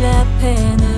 la peine.